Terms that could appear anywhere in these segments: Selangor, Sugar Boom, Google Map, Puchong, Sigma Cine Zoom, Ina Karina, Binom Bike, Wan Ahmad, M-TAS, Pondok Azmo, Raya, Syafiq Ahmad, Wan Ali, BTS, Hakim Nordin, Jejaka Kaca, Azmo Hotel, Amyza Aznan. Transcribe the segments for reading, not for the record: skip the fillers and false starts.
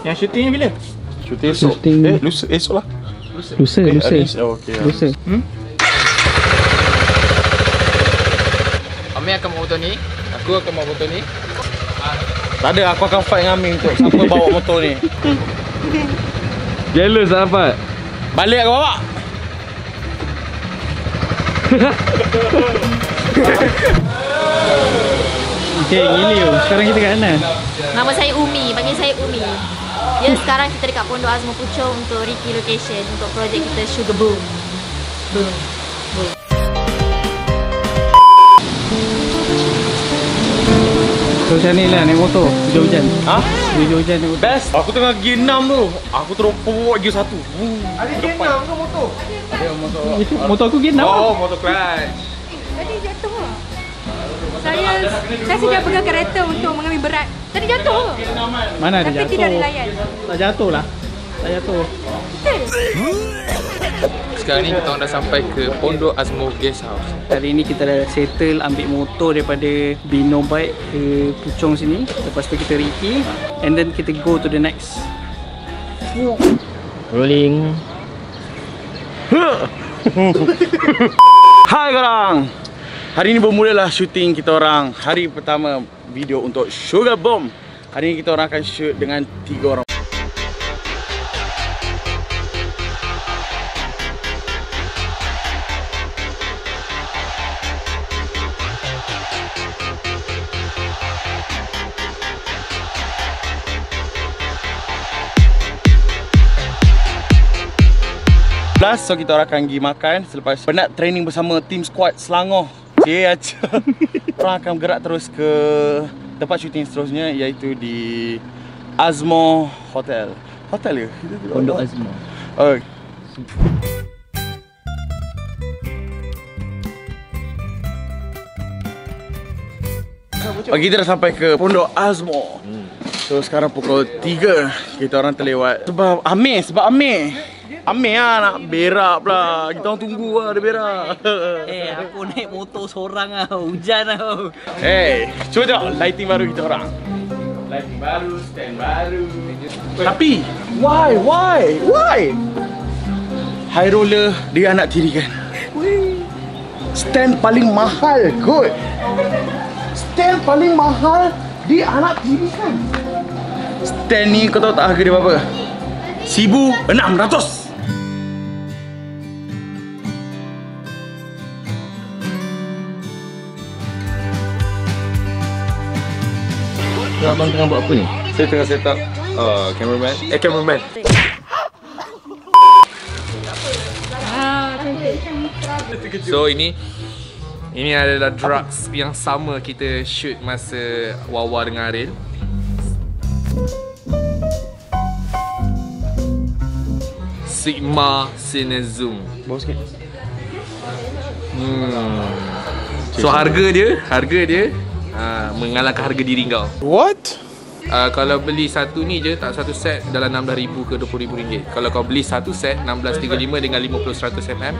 Yang syutingnya bila? Syuting esok. Eh, lusa, esok lah. Lusa, lusa. Oh, okay, lusa. Amir akan bawa motor ni. Aku akan bawa motor ni. Tak ada, aku akan fight dengan Amir untuk siapa bawa motor ni. Jealous tak dapat. Balik aku bawa. Okay, gini yo. Sekarang kita kat mana? Nama saya Umi, panggil saya Umi. Ya, sekarang kita dekat Pondok Azmo Puchong untuk relocation untuk projek kita Sugar Boom. Boom. Boom. So, macam ni lah naik motor, hujan-hujan. Ha? Hujan-hujan naik motor. Best! Aku tengah gear 6 tu. Aku terus bawa gear 1. Ada gear 6 ke motor? Ada motor. Motor aku gear 6 lah. Oh, motor crash. Tadi jatuh lah. Saya sudah pegang kereta untuk mengambil berat. Tadi jatuh. Mana ada jatuh? Tapi tidak dilayan. Tak jatuh lah. Tak jatuh. Sekarang ni kita orang dah sampai ke Pondok Azmo Guest House. Kali ni kita dah settle ambil motor daripada Binom Bike ke Puchong sini. Lepas tu kita reiki and then kita go to the next. Rolling. Hai korang. Hari ni bermulalah syuting kita orang hari pertama video untuk Sugar Boom. Hari ni kita orang akan shoot dengan 3 orang. So kita orang akan pergi makan selepas penat training bersama team squad Selangor. Cik aja. Orang akan bergerak terus ke tempat syuting seterusnya iaitu di Azmo Hotel. Hotel ya? Pondok Azmo. Okay. Kita dah sampai ke Pondok Azmo. So sekarang pukul 3. Kita orang terlewat sebab Amir. Amir lah nak berak pula. Kita orang tunggu lah dia berak. Eh, aku naik motor seorang lah. Hujan lah. Eh, cuba tengok lighting baru kita orang. Lighting baru, stand baru. Tapi, why? High roller dia nak tirikan. Stand paling mahal, good. Stand paling mahal dia nak tirikan. Stand ni kau tahu tak harga dia berapa? 1,600. Abang tengah buat apa ni? Saya tengah set up cameraman. Cameraman. So ini adalah drugs yang sama kita shoot masa Wawa dengan Aril. Sigma Cine Zoom. Bawah sikit. So harga dia mengalahkan harga diri kau. What? Kalau beli satu ni je, tak satu set dalam RM16,000 ke RM20,000. Kalau kau beli satu set 1635 dengan 50-100 mm,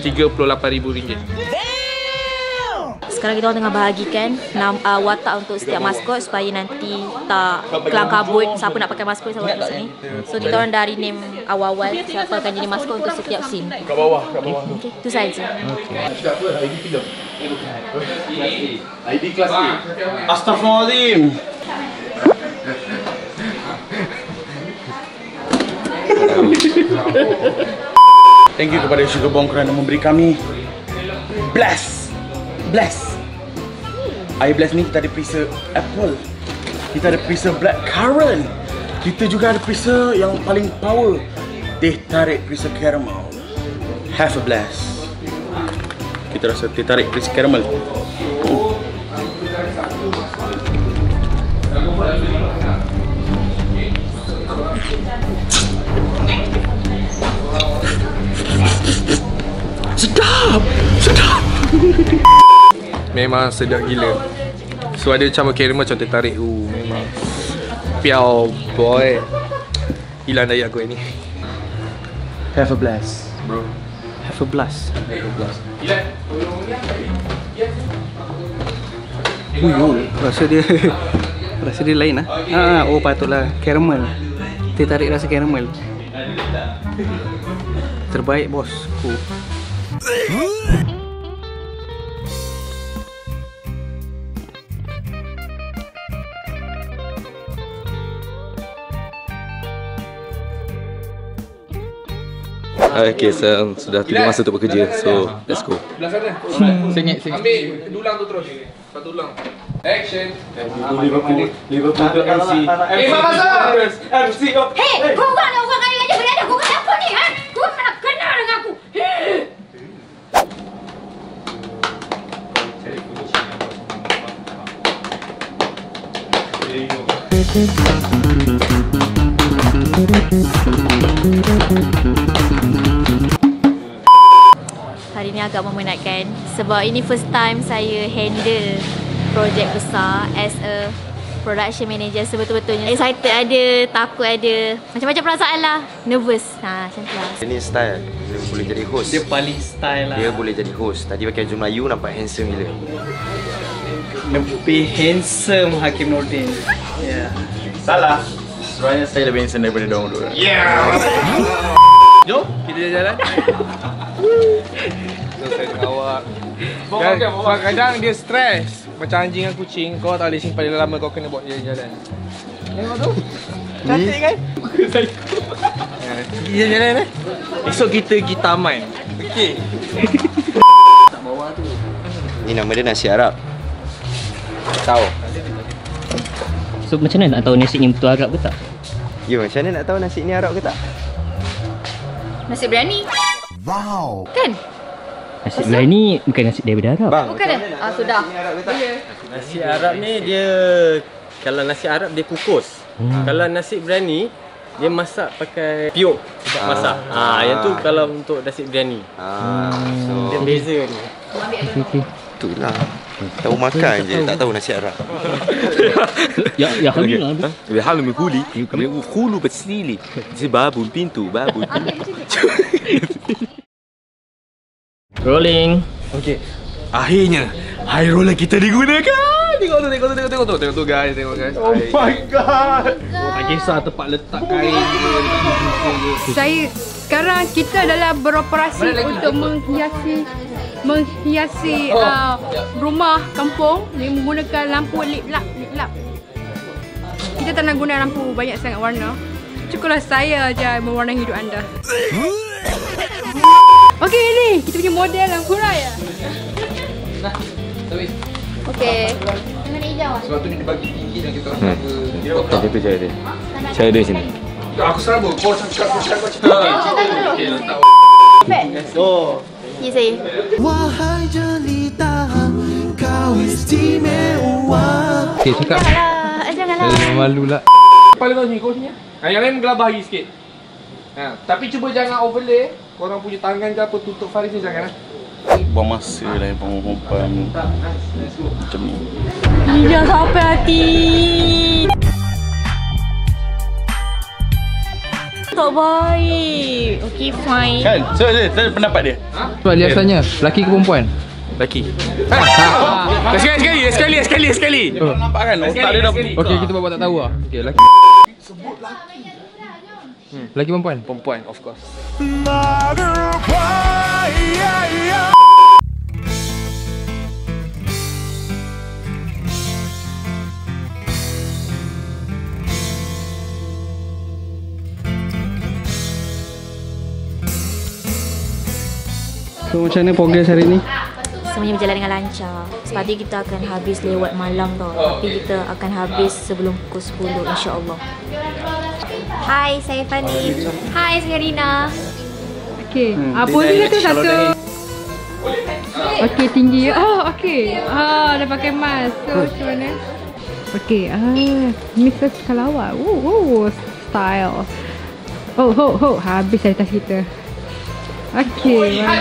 RM38,000. Sekarang kita orang tengah bahagikan watak untuk setiap maskot supaya nanti tak kelang kabut siapa nak pakai maskot, siapa nak pakai ni. So kita orang dah rename awal-awal siapa akan jadi maskot untuk setiap scene. Kat bawah tu. Tu saja. Cakap apa? ID film. ID kelas A. Astaghfirullahalazim. Thank you kepada Sugar Boom kerana memberi kami bless. Air bless ni kita ada perisa apple. Kita ada perisa blackcurrant. Kita juga ada perisa yang paling power, teh tarik perisa caramel. Have a bless. Kita rasa teh tarik perisa caramel. Sedap. Memang sedap gila. So ada macam caramel, macam tertarik. Memang piau boy. Hilang daya aku ni. Have a blast, bro. Have a blast. Hilang. Rasa dia Rasa dia lain lah. Oh patutlah caramel. Dia tarik rasa caramel. Terbaik bosku. Okay, so, sudah 7 masa untuk bekerja. So, let's go. Sengit. Ambil dulang tu terus. Satu ulang. Action. Liverpool MC. MC. Hey, kau buat orang kaya aja boleh ada. Kau buat apa ni? Kau nak kenal dengan aku. Hari ni agak memenatkan sebab ini first time saya handle projek besar as a production manager. Sebetul-betulnya excited ada, takut ada, macam-macam perasaan lah, nervous. Macam tu lah. Ini style, dia boleh jadi host. Dia paling style lah. Dia boleh jadi host. Tadi pakai baju Melayu nampak handsome gila. Lebih handsome Hakim Nordin. Ya. Salah. Sebenarnya saya lebih handsome daripada diorang dulu. Yeah. Jom, kita jalan. Kadang-kadang dia stres. Macam anjing dan kucing, kau tak boleh simpan dia lama, kau kena buat dia jalan. Tengok tu. Cantik kan? Dia jalan eh. Esok kita taman. Okey. Tak bawa tu. Ni nama dia nasi Arab. Tahu. So macam mana nak tahu nasi ni betul Arab ke tak? Ya, macam mana nak tahu nasi ni Arab ke tak? Nasi berani. Wow. Kan? Nasi Belai ni bukan nasi daripada Arab. Bang, bukan dah? Sudah. Nasi Arab ni dia, kalau nasi Arab dia kukus. Kalau nasi berani dia masak pakai piuk masak. Yang tu kalau untuk nasi berani. So dia beza ni. Okey. Itulah. Tahu makan je, tak tahu nasi Arab. Ya halulah. Ya halu mikuli, kami khulu beslili. Babu pintu, babu. Rolling. Okey. Akhirnya high roller kita digunakan. Tengok tu guys, Oh my god. Tak kisah tempat letak kain ke. Saya sekarang kita adalah beroperasi untuk menghiasi rumah kampung dengan menggunakan lampu lip lap. Kita tak nak guna lampu banyak sangat warna. Cukuplah saya aja mewarnai hidup anda. Okey ini kita punya model lampu raya. Nah, habis. Okey. Mana hijau ah? Sebab tu dia bagi tinggi dan kita rasa dia tak ada percaya dia. Saya ada sini. Aku serabut. Kau cakap. Oh. Ini saya. Wahai jelita kau istimewa. Okey, cakap. Janganlah. Malulah. Paling kau sini, kau sini. Yang lain gelabah lagi sikit. Tapi cuba jangan overlay. Korang punya tangan ke apa tutup Faris ni jangan lah. Buang masa lah yang pengumpan macam ni. Lidah sampai hati. Tak baik. Okay fine. Kan? So, saya pendapat dia. Cuba lihat asalnya. Lelaki ke perempuan? Lelaki. Sekali. Dia tak nampak kan? Otak dia dah. Okay, kita buat tak tahu lah. Okay, lelaki. Sebut lelaki. Lelaki perempuan? Perempuan, of course. So, macam mana progress hari ni? Semuanya berjalan dengan lancar. Sepatutnya kita akan habis lewat malam tau. Tapi kita akan habis sebelum pukul 10 insya-Allah. Hai, saya Fani. Hai, saya Rina. Okey. Boleh ke satu? Okey, tinggi. Okey. Dah pakai mask. So, macam mana? Okey. Mrs. Kalawat. Style. Ho. Habis cerita kita. Okey. Hai.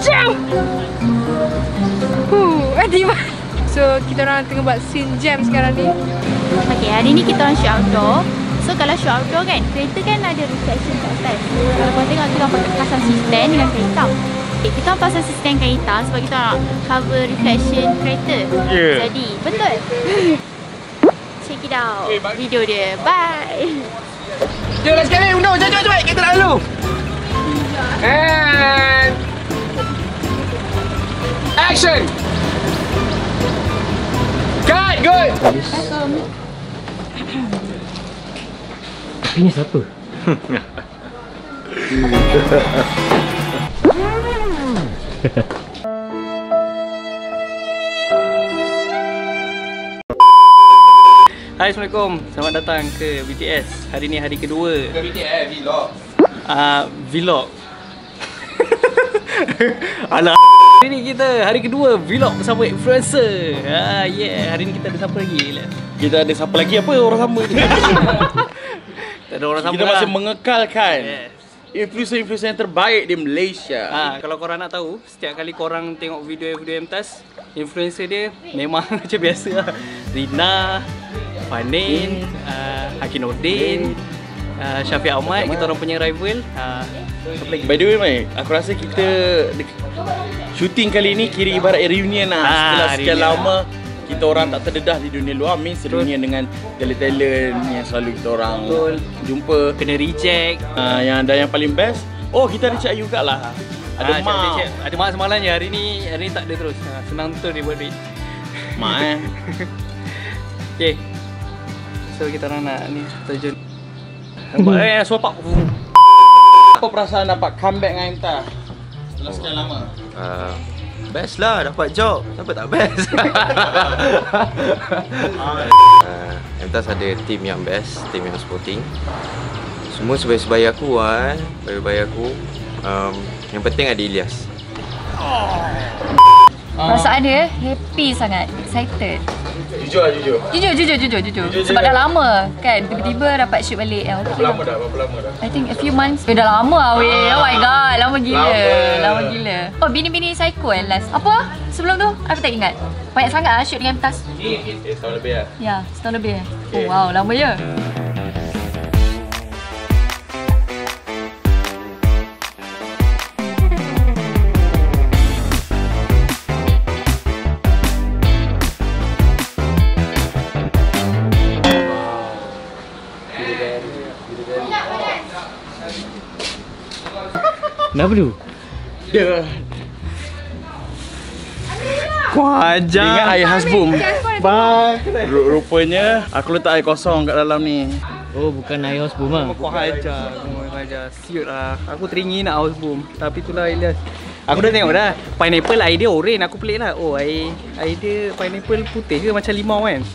Jam. So kita orang tengah buat scene jam sekarang ni. Okay, hari ni kita orang shoot outdoor. So kalau shoot outdoor kan, kereta kan ada reflection kat atas. Kalau korang tengok kita orang pasang stand dengan kereta. Okay, kita orang pasang stand kereta sebab kita nak cover reflection kereta. Yeah. Jadi betul. Check it out video dia. Bye. Jom sekali undang, jom kita nak dulu. And action. Cut, good. Assalamualaikum. Ini siapa? Hai, Assalamualaikum. Selamat datang ke BTS. Hari ni hari kedua. Ke BTS vlog. Vlog. Alah. Hari ni kita hari kedua vlog bersama influencer. Hari ni kita ada siapa lagi? Kita ada siapa lagi? Apa orang sama je? Tak ada orang sama. Kita masih mengekalkan influencer-influencer yang terbaik di Malaysia. Kalau korang nak tahu, setiap kali korang tengok video M-TAS, influencer dia memang macam biasa lah. Rina, Fanin, Hakim Nordin, Syafiq Ahmad, kita orang punya rival. By the way, Mai, aku rasa kita shooting kali ni kira ibarat reunion lah. Setelah sekian lama kita orang tak terdedah di dunia luar, means reunion dengan talent-talent yang selalu kita orang jumpa, kena reject. Yang paling best, kita reject jugalah. Ada mak, ada mak semalam je, hari ni tak ada terus. Senang betul dia buat duit. Mak Okay, so kita orang nak ni terjun. Nampak suapak. Apa perasaan dapat comeback dengan M-TAS setelah sekian lama? Best lah, dapat job. Siapa tak best? M-TAS ada team yang best, team yang supporting. Semua sebaya-sebaya aku kan, sebaya-sebaya aku. Yang penting ada Ilyas. Perasaan dia happy sangat, excited. Jujur. Sebab dah lama kan, tiba-tiba dapat shoot balik. Berapa lama dah? I think a few months. Dah lama lah weh. Oh my god, lama gila. Oh, bini-bini psycho kan last. Apa? Sebelum tu? Aku tak ingat. Banyak sangat lah shoot dengan M-TAS. Setahun lebih lah. Ya, setahun lebih. Oh wow, lama je. Kenapa tu? Dia ajar ingat air khas boom. Rupanya aku letak air kosong kat dalam ni. Oh, bukan air khas boom lah. Kau ajar siut lah. Aku teringin nak khas boom. Tapi itulah Ilyas. Aku dah tengok dah. Pineapple air dia orange. Aku pelik lah. Oh, air dia pineapple putih ke macam limau kan?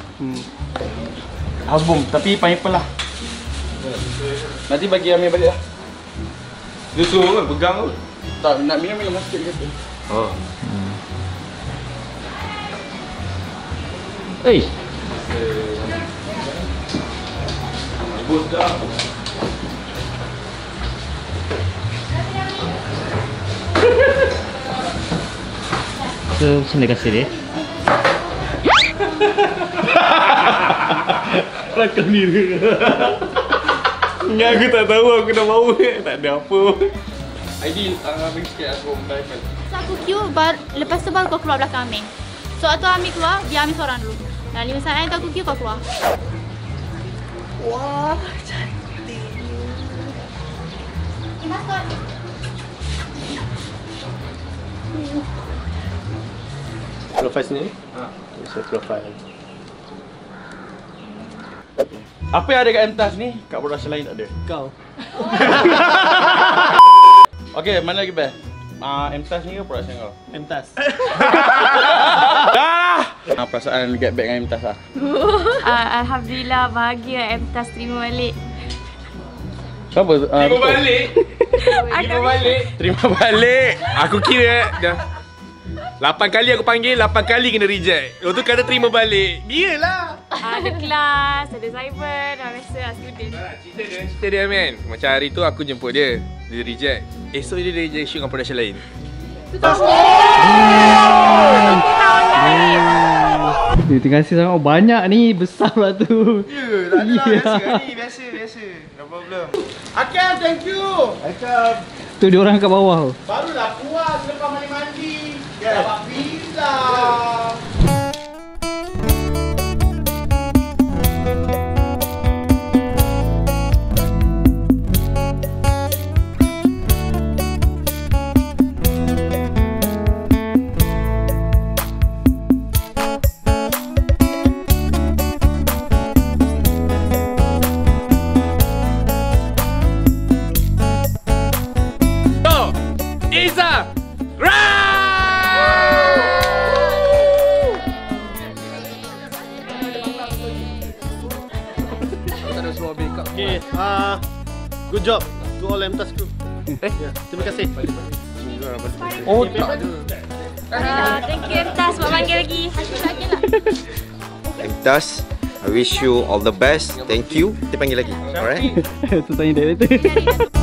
Khas boom. Tapi pineapple lah. Nanti bagi Amir balik lah. Dia suruh kan, pegang tu. Tak, nak minum-minum masuk dia tu. Bos dah. So, macam mana kasih dia? Rakam diri. Enggak, aku tak tahu aku dah bau. Tak ada apa. Aidil, bagi sikit aku pineapple. So aku queue, lepas tu baru kau keluar belakang Amir. So waktu Amir keluar, dia Amir seorang dulu. Nah, 5 saat tu aku queue, kau keluar. Wah, cantik. Masuk. Profile sini? Saya profile. Apa yang ada kat M-TAS ni, kat production lain tak ada? Kau. Okay, mana lagi best? M-TAS ni ke production kau? M-TAS. Perasaan get back dengan M-TAS lah? Alhamdulillah, bahagia M-TAS terima balik. Siapa? Terima balik. Aku kira dah 8 kali aku panggil, 8 kali kena reject. Lepas tu kata terima balik. Dialah. Ada kelas, ada cyber, dah biasa lah student. Cerita dia man, macam hari tu aku jemput dia, dia reject. Esok dia rejection dengan production lain. Dikasih sama banyak nih, besar lah tuh. Biasa. No problem. Akhil, thank you. Akhil. Tuh dia orang ke bawah. Barulah puas lepas mandi-mandi. Dia dapat villa. Good job to all M-TAS crew. Terima kasih. Oh, tak ada. Thank you M-TAS, buat panggil lagi. M-TAS, I wish you all the best. Thank you. Kita panggil lagi. Alright. Itu tanya director.